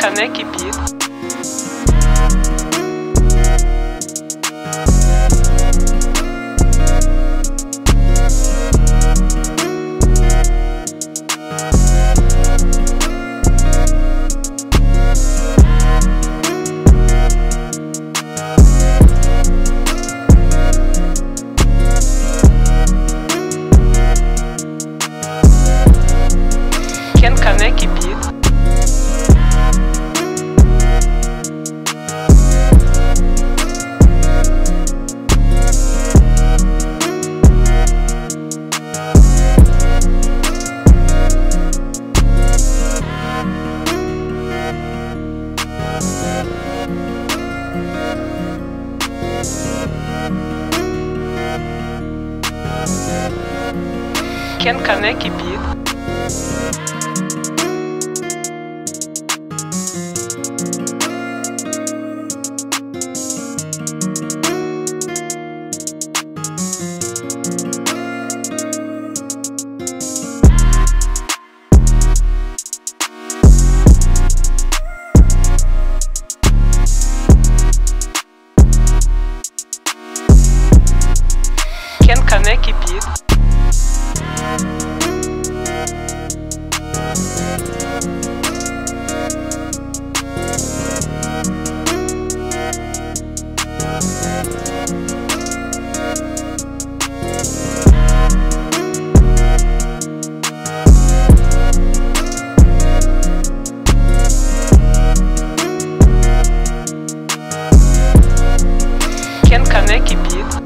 Kaneki beat. Kaneki beat. Kaneki beat. Kaneki beat. Kaneki beat.